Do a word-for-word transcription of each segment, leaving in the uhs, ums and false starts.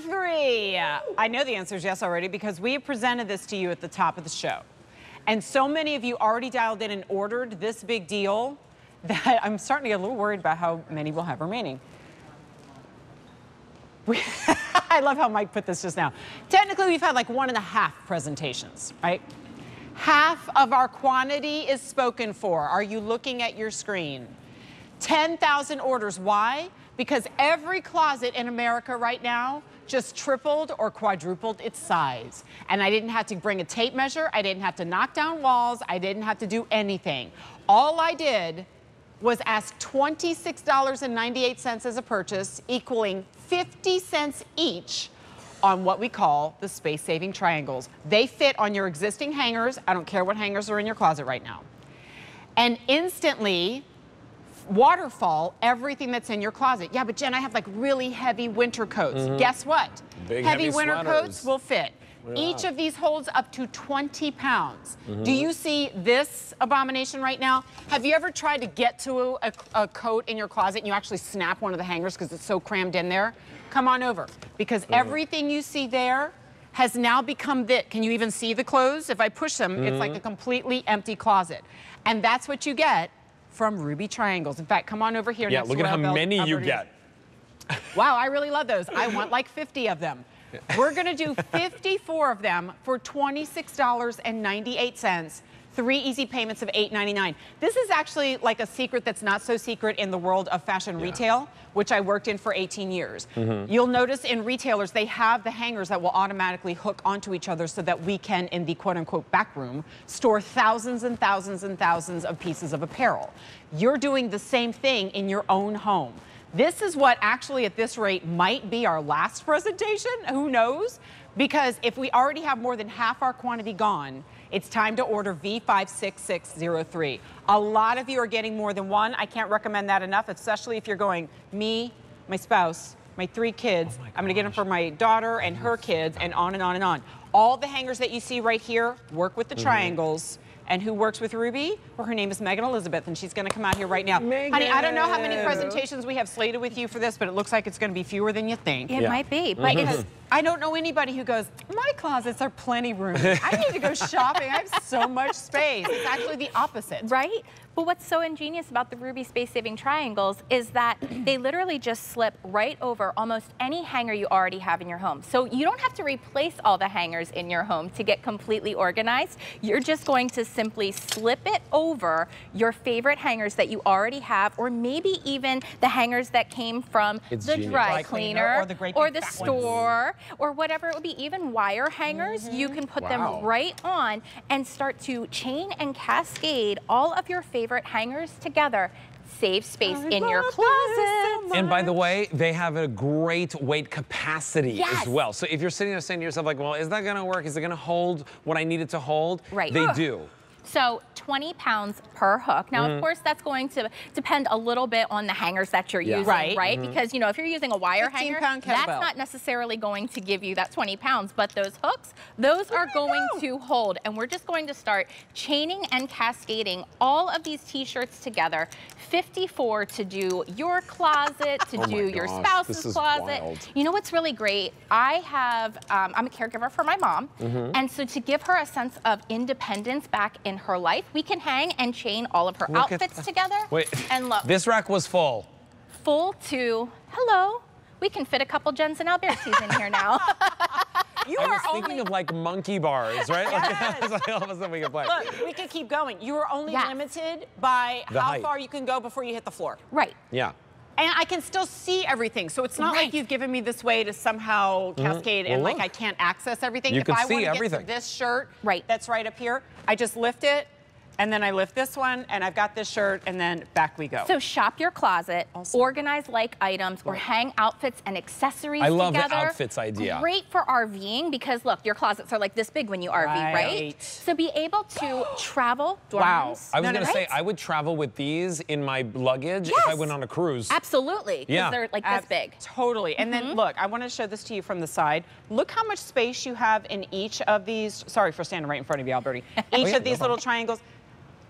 three? I know the answer is yes already because we presented this to you at the top of the show. And so many of you already dialed in and ordered this big deal that I'm starting to get a little worried about how many we'll have remaining. We I love how Mike put this just now. Technically, we've had like one and a half presentations, right? Half of our quantity is spoken for. Are you looking at your screen? ten thousand orders. Why? Because every closet in America right now just tripled or quadrupled its size. And I didn't have to bring a tape measure. I didn't have to knock down walls. I didn't have to do anything. All I did was ask twenty-six dollars and ninety-eight cents as a purchase, equaling fifty cents each on what we call the space-saving triangles. They fit on your existing hangers. I don't care what hangers are in your closet right now. And instantly, waterfall everything that's in your closet. Yeah, but Jen, I have like really heavy winter coats. Mm-hmm. Guess what? Big, heavy, heavy winter sweaters. Coats will fit. Yeah. Each of these holds up to twenty pounds. Mm-hmm. Do you see this abomination right now? Have you ever tried to get to a, a coat in your closet and you actually snap one of the hangers because it's so crammed in there? Come on over, because mm-hmm. everything you see there has now become this. Can you even see the clothes? If I push them, mm-hmm. it's like a completely empty closet. And that's what you get from Ruby Triangles. In fact, come on over here. Yeah, next look at how belt, many you get. Wow, I really love those. I want like fifty of them. We're gonna do fifty-four of them for twenty-six dollars and ninety-eight cents, three easy payments of eight ninety-nine. This is actually like a secret that's not so secret in the world of fashion yeah. retail, which I worked in for eighteen years. Mm-hmm. You'll notice in retailers, they have the hangers that will automatically hook onto each other so that we can, in the quote unquote back room, store thousands and thousands and thousands of pieces of apparel. You're doing the same thing in your own home. This is what actually at this rate might be our last presentation, who knows? Because if we already have more than half our quantity gone, it's time to order V five six six zero three. A lot of you are getting more than one. I can't recommend that enough, especially if you're going, me, my spouse, my three kids, oh my I'm gonna get them for my daughter and her kids, and on and on and on. All the hangers that you see right here work with the mm-hmm. triangles. And who works with Ruby? Well, her name is Megan Elizabeth, and she's gonna come out here right now. Megan. Honey, I don't know how many presentations we have slated with you for this, but it looks like it's gonna be fewer than you think. It yeah. might be, but mm-hmm. it's, I don't know anybody who goes, my closets are plenty room. I need to go shopping, I have so much space. It's actually the opposite. Right? But what's so ingenious about the Ruby Space Saving Triangles is that they literally just slip right over almost any hanger you already have in your home. So you don't have to replace all the hangers in your home to get completely organized. You're just going to simply slip it over your favorite hangers that you already have, or maybe even the hangers that came from it's the genius. dry cleaner or the, great or the store ones. Or whatever it would be, even wire hangers. Mm-hmm. You can put wow. them right on and start to chain and cascade all of your favorite favorite hangers together. Save space I in your closet. So and by the way, they have a great weight capacity yes. as well. So if you're sitting there saying to yourself like, well, is that gonna work? Is it gonna hold what I need it to hold? Right. They oh. do. So twenty pounds per hook. Now, mm-hmm. of course, that's going to depend a little bit on the hangers that you're yeah. using, right? right? Mm-hmm. Because, you know, if you're using a wire hanger, that's not necessarily going to give you that twenty pounds, but those hooks, those there are going go. to hold. And we're just going to start chaining and cascading all of these T-shirts together, fifty-four to do your closet, to oh do your gosh, spouse's closet. Wild. You know what's really great? I have, um, I'm a caregiver for my mom, mm-hmm. and so to give her a sense of independence back in her life, we can hang and chain all of her look outfits together. Wait, and look. This rack was full. Full to, hello. We can fit a couple Jens and Albertis in here now. You I are was only... thinking of like monkey bars, right? Yes. Like, like all of a sudden we can play. Look, we can keep going. You are only yes. limited by the how height. far you can go before you hit the floor. Right. Yeah. And I can still see everything, so it's not right. like you've given me this way to somehow cascade mm-hmm. well, and like look. I can't access everything. You if can I see everything. Get to this shirt right. that's right up here, I just lift it, and then I lift this one, and I've got this shirt, and then back we go. So shop your closet, also. organize like items, or hang outfits and accessories together. I love together. the outfits idea. Great for RVing, because look, your closets are like this big when you R V, right? right? So be able to travel. Wow. I was no, gonna no, say, right? I would travel with these in my luggage yes. if I went on a cruise. Absolutely, because yeah. they're like Ab this big. Totally, and mm-hmm. then look, I wanna show this to you from the side. Look how much space you have in each of these, sorry for standing right in front of you, Alberti. Each oh, yeah, of these no little triangles.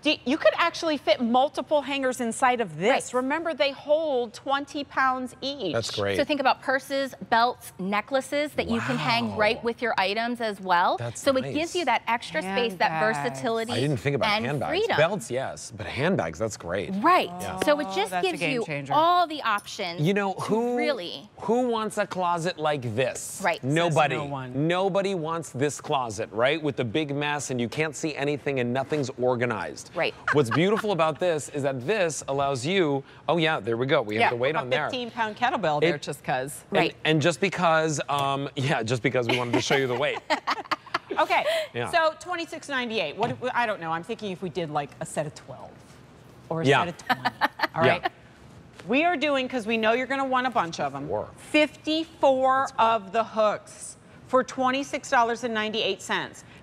Do, you could actually fit multiple hangers inside of this. Right. Remember, they hold twenty pounds each. That's great. So think about purses, belts, necklaces that wow. you can hang right with your items as well. That's so nice. It gives you that extra handbags. space, that versatility. I didn't think about and handbags. Freedom. Belts, yes, but handbags, that's great. Right. Oh, yeah. So it just gives you changer. all the options. You know who really who wants a closet like this? Right. Nobody. No one. Nobody wants this closet, right? With the big mess and you can't see anything and nothing's organized. Right. What's beautiful about this is that this allows you, oh yeah, there we go. We yeah, have to wait on there. fifteen pound kettlebell there it, just cause. Right. And, and just because, um, yeah, just because we wanted to show you the weight. Okay, yeah. So twenty-six ninety-eight. What, if we, I don't know, I'm thinking if we did like a set of twelve or a yeah. set of twenty, all right? Yeah. We are doing, because we know you're gonna want a bunch of them, Four. fifty-four cool. of the hooks for twenty-six ninety-eight.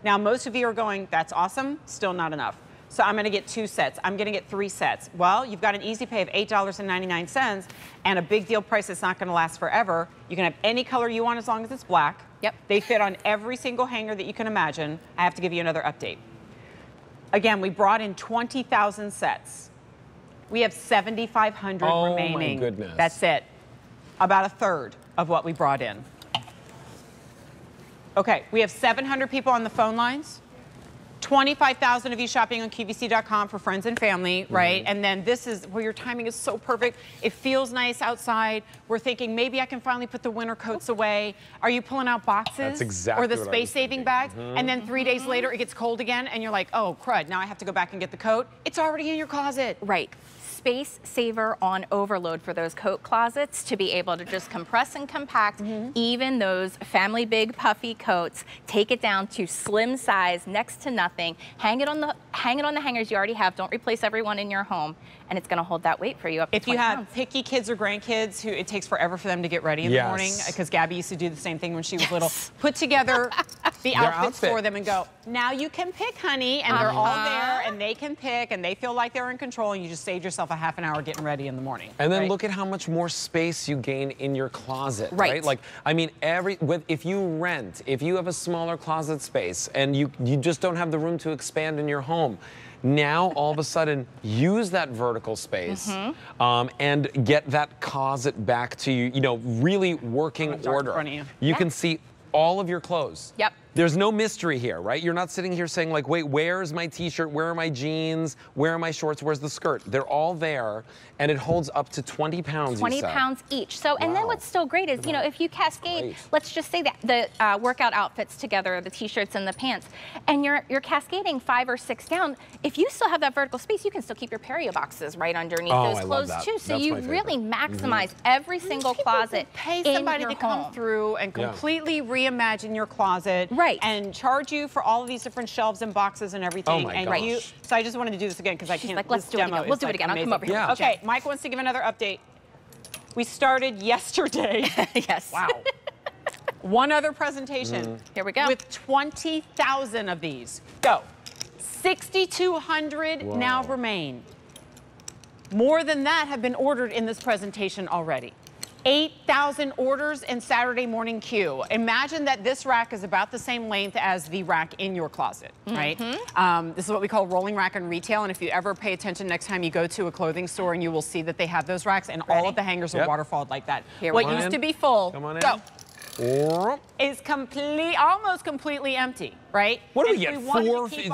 Now, most of you are going, that's awesome, still not enough. So I'm gonna get two sets, I'm gonna get three sets. Well, you've got an easy pay of eight ninety-nine and a big deal price that's not gonna last forever. You can have any color you want as long as it's black. Yep. They fit on every single hanger that you can imagine. I have to give you another update. Again, we brought in twenty thousand sets. We have seventy-five hundred oh remaining. Oh my goodness. That's it. About a third of what we brought in. Okay, we have seven hundred people on the phone lines. twenty-five thousand of you shopping on Q V C dot com for friends and family, right? Mm-hmm. And then this is where well, your timing is so perfect. It feels nice outside. We're thinking maybe I can finally put the winter coats away. Are you pulling out boxes That's exactly or the space-saving bags? Mm-hmm. And then three days later, it gets cold again, and you're like, oh, crud, now I have to go back and get the coat. It's already in your closet. Right. Space saver on overload for those coat closets to be able to just compress and compact mm-hmm. even those family big puffy coats, take it down to slim size, next to nothing, hang it on the hang it on the hangers you already have, don't replace everyone in your home, and it's going to hold that weight for you up to if you have pounds. Picky kids or grandkids who it takes forever for them to get ready in yes. the morning, because Gabby used to do the same thing when she was yes. little, put together the outfits outfit. for them and go, now you can pick, honey, and uh-huh. they're all there and they can pick and they feel like they're in control, and you just saved yourself a half an hour getting ready in the morning. And then right? look at how much more space you gain in your closet, right? right? Like, I mean, every with, if you rent, if you have a smaller closet space and you, you just don't have the room to expand in your home, now all of a sudden use that vertical space mm-hmm. um, and get that closet back to you, you know, really working order. You, you yeah. can see all of your clothes. Yep. There's no mystery here, right? You're not sitting here saying like, wait, where's my t-shirt? Where are my jeans? Where are my shorts? Where's the skirt? They're all there, and it holds up to twenty pounds. twenty pounds each. So, wow. and then what's so great is, you know, if you cascade, great. let's just say that the uh, workout outfits together, the t-shirts and the pants, and you're you're cascading five or six down. If you still have that vertical space, you can still keep your perio boxes right underneath oh, those I clothes too. So That's you really maximize mm-hmm. every single closet. Pay somebody in your to home. come through and completely yeah. reimagine your closet. Right. And charge you for all of these different shelves and boxes and everything. Oh my and gosh. You, so I just wanted to do this again because I She's can't. Like, let's do it again. We'll do like it again. Amazing. I'll come over yeah. here. Okay, Mike wants to give another update. We started yesterday. yes. Wow. One other presentation. Mm. Here we go. With twenty thousand of these. Go. sixty-two hundred now remain. More than that have been ordered in this presentation already. eight thousand orders in Saturday morning queue. Imagine that this rack is about the same length as the rack in your closet, mm-hmm. right? Um, this is what we call rolling rack in retail, and if you ever pay attention next time you go to a clothing store, and you will see that they have those racks, and Ready? all of the hangers yep. are waterfalled like that. Here, what used in. to be full, Come on go, in. is complete, almost completely empty, right? What do we get, four, three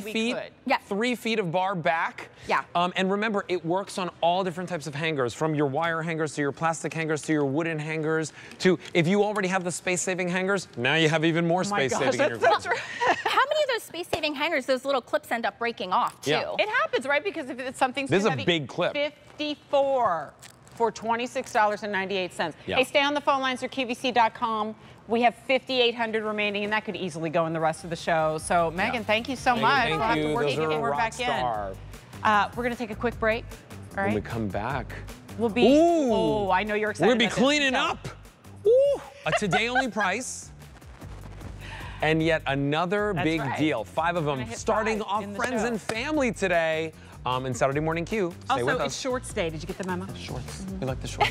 going, feet? Yeah. Three feet of bar back? Yeah. Um, and remember, it works on all different types of hangers, from your wire hangers to your plastic hangers to your wooden hangers to, if you already have the space-saving hangers, now you have even more oh space-saving in your that's right. How many of those space-saving hangers, those little clips end up breaking off, too? Yeah. It happens, right? Because if it's something This is heavy, a big clip. fifty-four for twenty-six ninety-eight. Yeah. Hey, stay on the phone lines or Q V C dot com. We have fifty-eight hundred remaining, and that could easily go in the rest of the show. So, Megan, yeah. thank you so thank much. You, we'll have you. to work Those are we're back star. in. Uh, we're going to take a quick break. All right? When we come back, we'll be. Ooh. Oh, I know you're excited. We'll be cleaning up. Ooh, a today only price. And yet another That's big right. deal. Five of them starting off friends show. and family today um, in Saturday Morning Q. Stay also, with us. It's shorts day. Did you get the memo? Shorts. Mm-hmm. We like the shorts.